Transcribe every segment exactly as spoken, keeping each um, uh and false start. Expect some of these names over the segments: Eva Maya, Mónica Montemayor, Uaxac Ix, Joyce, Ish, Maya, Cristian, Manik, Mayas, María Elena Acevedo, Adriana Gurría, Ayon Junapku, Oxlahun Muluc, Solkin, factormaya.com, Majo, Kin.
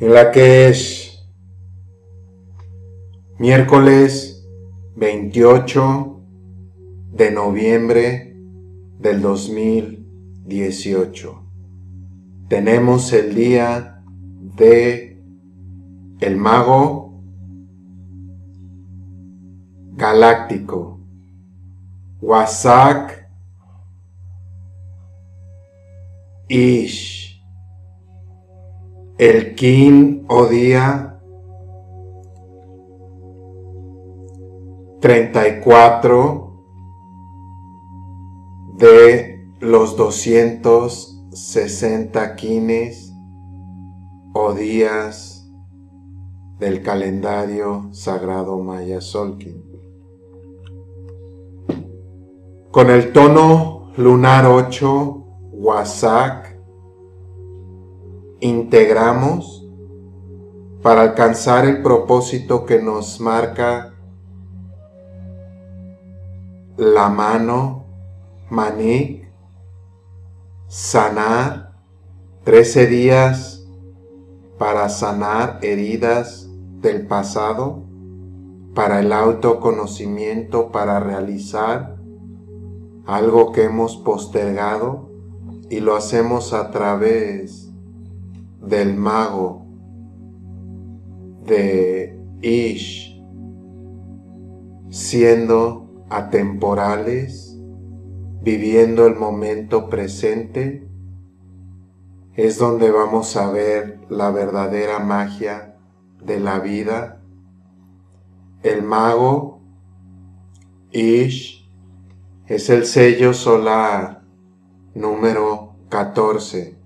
en la que es miércoles veintiocho de noviembre del dos mil dieciocho. Tenemos el día de el mago galáctico, Uaxac Ix. El Kin o día treinta y cuatro de los doscientos sesenta kines o días del calendario sagrado maya Solkin. Con el tono lunar ocho, Uaxac integramos para alcanzar el propósito que nos marca la mano Manik, sanar, trece días para sanar heridas del pasado, para el autoconocimiento, para realizar algo que hemos postergado, y lo hacemos a través de del mago de Ish, siendo atemporales, viviendo el momento presente, es donde vamos a ver la verdadera magia de la vida. El mago Ish es el sello solar número catorce.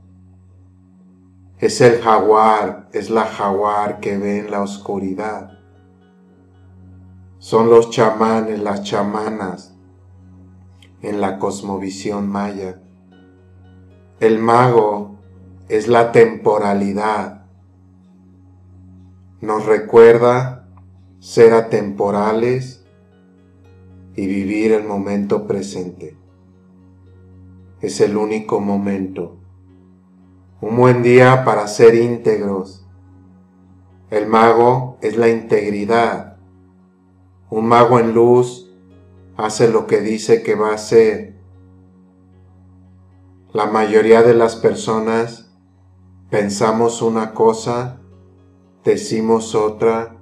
Es el jaguar, es la jaguar que ve en la oscuridad. Son los chamanes, las chamanas en la cosmovisión maya. El mago es la temporalidad. Nos recuerda ser atemporales y vivir el momento presente. Es el único momento. Un buen día para ser íntegros. El mago es la integridad. Un mago en luz hace lo que dice que va a hacer. La mayoría de las personas pensamos una cosa, decimos otra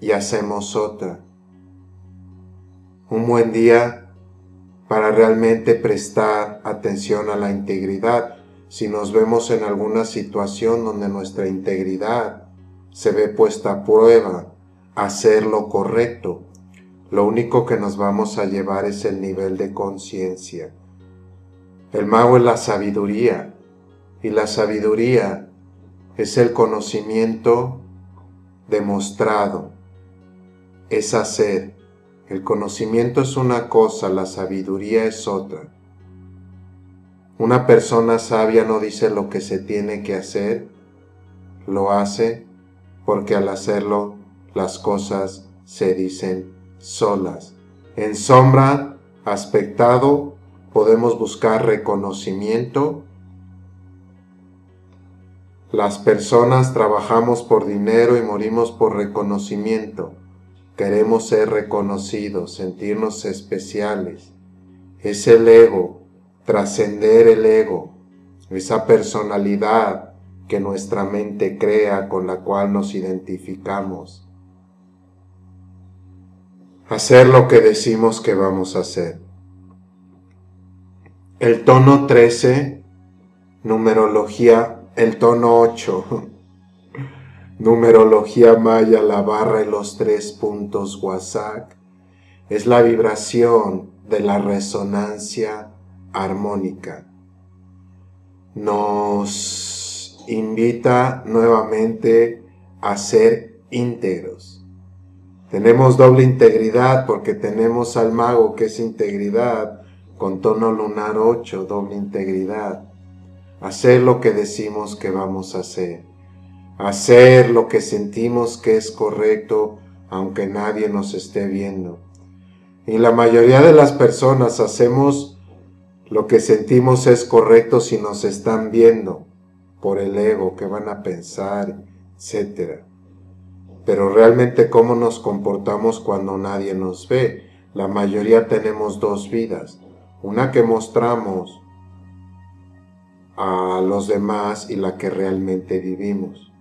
y hacemos otra. Un buen día para realmente prestar atención a la integridad. Si nos vemos en alguna situación donde nuestra integridad se ve puesta a prueba, hacer lo correcto, lo único que nos vamos a llevar es el nivel de conciencia. El mago es la sabiduría, y la sabiduría es el conocimiento demostrado, es hacer. El conocimiento es una cosa, la sabiduría es otra. Una persona sabia no dice lo que se tiene que hacer, lo hace, porque al hacerlo las cosas se dicen solas. En sombra, aspectado, podemos buscar reconocimiento. Las personas trabajamos por dinero y morimos por reconocimiento. Queremos ser reconocidos, sentirnos especiales. Es el ego. Trascender el ego, esa personalidad que nuestra mente crea, con la cual nos identificamos. Hacer lo que decimos que vamos a hacer. El tono trece, numerología, el tono ocho, numerología maya, la barra y los tres puntos Uaxac, es la vibración de la resonancia armónica. Nos invita nuevamente a ser íntegros. Tenemos doble integridad porque tenemos al mago, que es integridad, con tono lunar ocho, doble integridad. Hacer lo que decimos que vamos a hacer. Hacer lo que sentimos que es correcto, aunque nadie nos esté viendo. Y la mayoría de las personas hacemos lo que sentimos es correcto si nos están viendo, por el ego, que van a pensar, etcétera. Pero realmente, ¿cómo nos comportamos cuando nadie nos ve? La mayoría tenemos dos vidas, una que mostramos a los demás y la que realmente vivimos.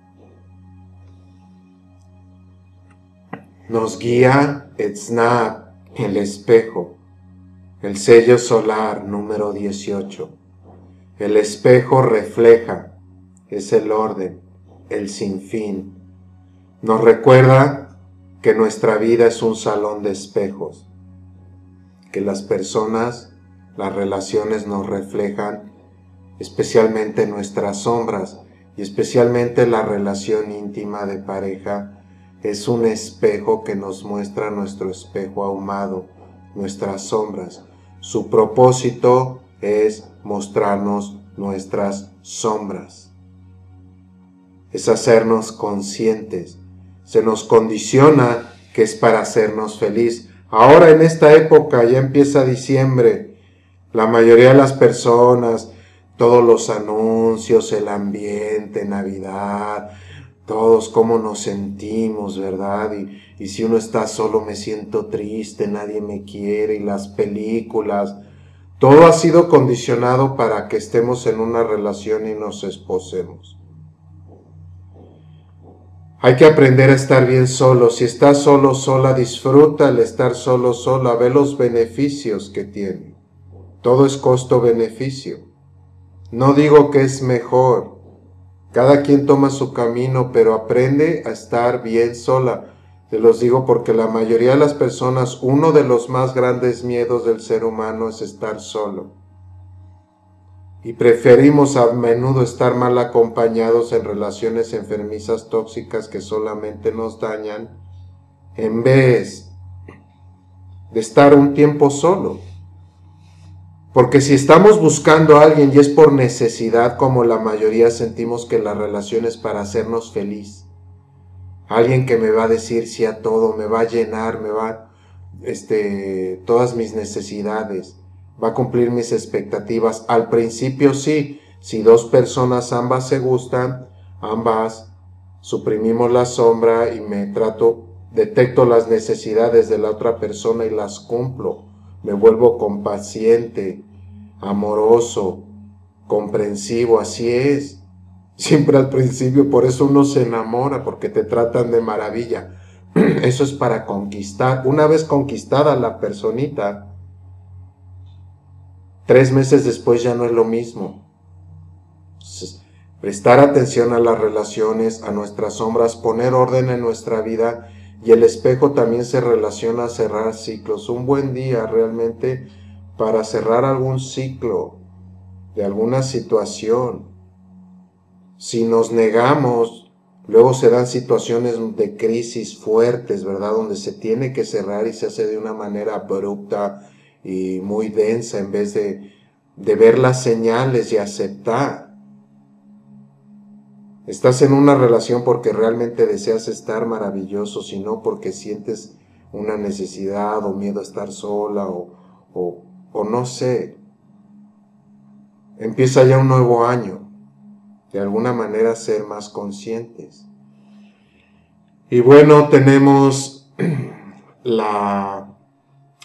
Nos guía Snap, el espejo, el sello solar número dieciocho. El espejo refleja, es el orden, el sinfín. Nos recuerda que nuestra vida es un salón de espejos, que las personas, las relaciones nos reflejan especialmente nuestras sombras, y especialmente la relación íntima de pareja es un espejo que nos muestra nuestro espejo ahumado, nuestras sombras. Su propósito es mostrarnos nuestras sombras, es hacernos conscientes. Se nos condiciona que es para hacernos feliz. Ahora en esta época, ya empieza diciembre, la mayoría de las personas, todos los anuncios, el ambiente, Navidad, todos cómo nos sentimos, ¿verdad? Y, y si uno está solo me siento triste, nadie me quiere, y las películas. Todo ha sido condicionado para que estemos en una relación y nos esposemos. Hay que aprender a estar bien solo. Si estás solo, sola, disfruta el estar solo, sola. Ve los beneficios que tiene. Todo es costo-beneficio. No digo que es mejor. Cada quien toma su camino, pero aprende a estar bien sola. Te los digo porque la mayoría de las personas, uno de los más grandes miedos del ser humano es estar solo. Y preferimos a menudo estar mal acompañados en relaciones enfermizas tóxicas que solamente nos dañan, en vez de estar un tiempo solo. Porque si estamos buscando a alguien y es por necesidad, como la mayoría sentimos que la relación es para hacernos feliz. Alguien que me va a decir sí a todo, me va a llenar, me va este, todas mis necesidades, va a cumplir mis expectativas. Al principio sí, si dos personas ambas se gustan, ambas suprimimos la sombra y me trato, detecto las necesidades de la otra persona y las cumplo. Me vuelvo compaciente, amoroso, comprensivo, así es. Siempre al principio, por eso uno se enamora, porque te tratan de maravilla. Eso es para conquistar. Una vez conquistada la personita, tres meses después ya no es lo mismo. Entonces, prestar atención a las relaciones, a nuestras sombras, poner orden en nuestra vida. Y el espejo también se relaciona a cerrar ciclos. Un buen día realmente para cerrar algún ciclo de alguna situación. Si nos negamos, luego se dan situaciones de crisis fuertes, ¿verdad? Donde se tiene que cerrar y se hace de una manera abrupta y muy densa en vez de, de ver las señales y aceptar. Estás en una relación porque realmente deseas estar maravilloso, sino porque sientes una necesidad o miedo a estar sola o, o, o no sé. Empieza ya un nuevo año, de alguna manera ser más conscientes. Y bueno, tenemos la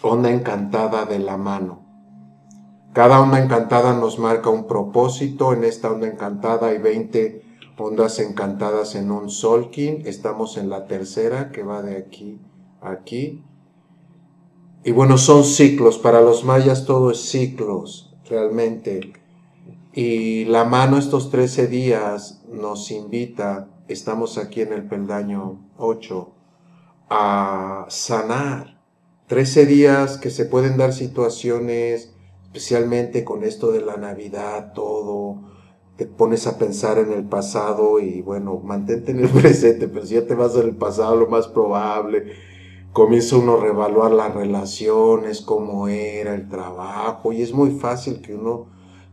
onda encantada de la mano. Cada onda encantada nos marca un propósito. En esta onda encantada hay veinte ondas encantadas en un solkin. Estamos en la tercera que va de aquí a aquí. Y bueno, son ciclos. Para los mayas todo es ciclos, realmente. Y la mano estos trece días nos invita, estamos aquí en el peldaño ocho, a sanar. trece días que se pueden dar situaciones, especialmente con esto de la Navidad, todo. Te pones a pensar en el pasado y bueno, mantente en el presente, pero si ya te vas al pasado, lo más probable, comienza uno a reevaluar las relaciones, cómo era el trabajo, y es muy fácil que uno,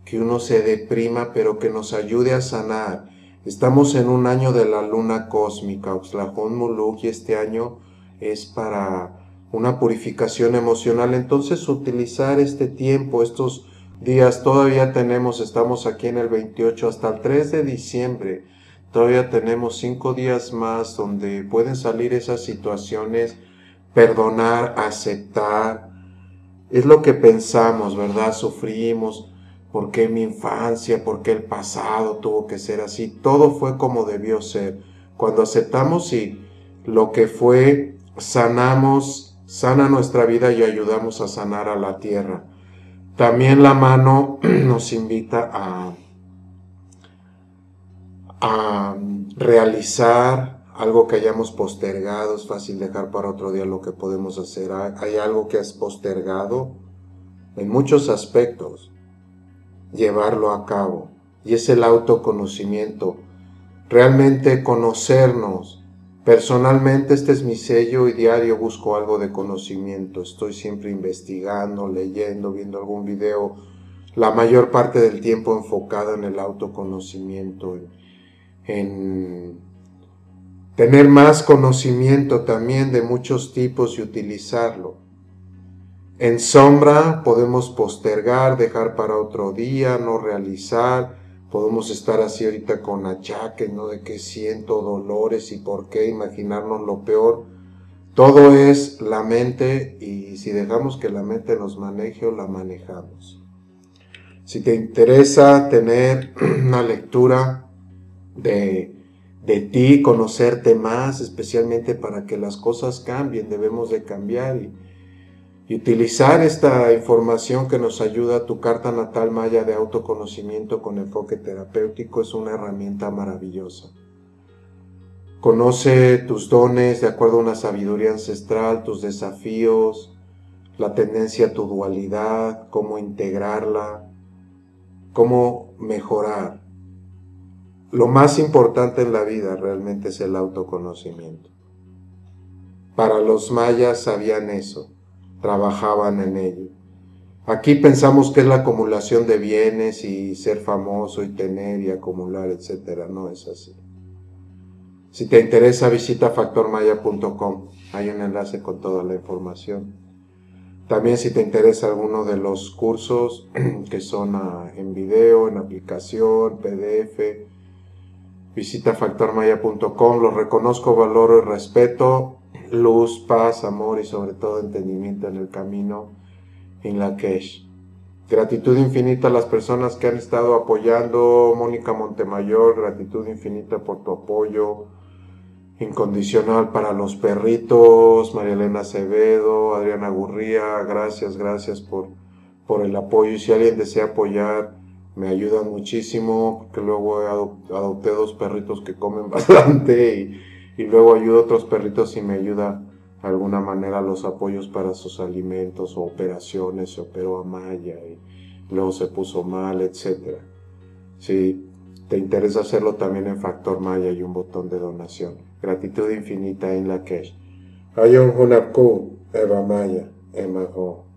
que uno se deprima, pero que nos ayude a sanar. Estamos en un año de la luna cósmica, Oxlahun Muluc, y este año es para una purificación emocional. Entonces utilizar este tiempo, estos días todavía tenemos, estamos aquí en el veintiocho hasta el tres de diciembre. Todavía tenemos cinco días más donde pueden salir esas situaciones, perdonar, aceptar. Es lo que pensamos, ¿verdad? Sufrimos, ¿por qué mi infancia? ¿Por qué el pasado tuvo que ser así? Todo fue como debió ser. Cuando aceptamos y lo que fue, sanamos, sana nuestra vida y ayudamos a sanar a la tierra. También la mano nos invita a... a realizar algo que hayamos postergado. Es fácil dejar para otro día lo que podemos hacer. Hay algo que has postergado en muchos aspectos, llevarlo a cabo. Y es el autoconocimiento, realmente conocernos. Personalmente este es mi sello y diario busco algo de conocimiento. Estoy siempre investigando, leyendo, viendo algún video, la mayor parte del tiempo enfocado en el autoconocimiento, en en tener más conocimiento también de muchos tipos y utilizarlo. En sombra podemos postergar, dejar para otro día, no realizar. Podemos estar así ahorita con achaques, ¿no? De qué siento, dolores y por qué, imaginarnos lo peor. Todo es la mente y si dejamos que la mente nos maneje o la manejamos. Si te interesa tener una lectura De, de ti, conocerte más, especialmente para que las cosas cambien, debemos de cambiar y, y utilizar esta información que nos ayuda. Tu carta natal maya de autoconocimiento con enfoque terapéutico es una herramienta maravillosa. Conoce tus dones de acuerdo a una sabiduría ancestral, tus desafíos, la tendencia a tu dualidad, cómo integrarla, cómo mejorar. Lo más importante en la vida realmente es el autoconocimiento. Para los mayas sabían eso, trabajaban en ello. Aquí pensamos que es la acumulación de bienes y ser famoso y tener y acumular, etcétera. No es así. Si te interesa, visita factor maya punto com. Hay un enlace con toda la información. También si te interesa alguno de los cursos que son en video, en aplicación, P D F... visita factor maya punto com. Los reconozco, valoro y respeto. Luz, paz, amor y sobre todo entendimiento en el camino en la que es. Gratitud infinita a las personas que han estado apoyando. Mónica Montemayor, gratitud infinita por tu apoyo incondicional. Para los perritos, María Elena Acevedo, Adriana Gurría, gracias, gracias por, por el apoyo. Y si alguien desea apoyar, me ayudan muchísimo, porque luego adopté dos perritos que comen bastante y, y luego ayudo a otros perritos y me ayuda de alguna manera los apoyos para sus alimentos o operaciones. Se operó a Maya y luego se puso mal, etcétera. Si te interesa hacerlo también en Factor Maya hay un botón de donación. Gratitud infinita en la que Ayon Junapku, Eva Maya, en Majo.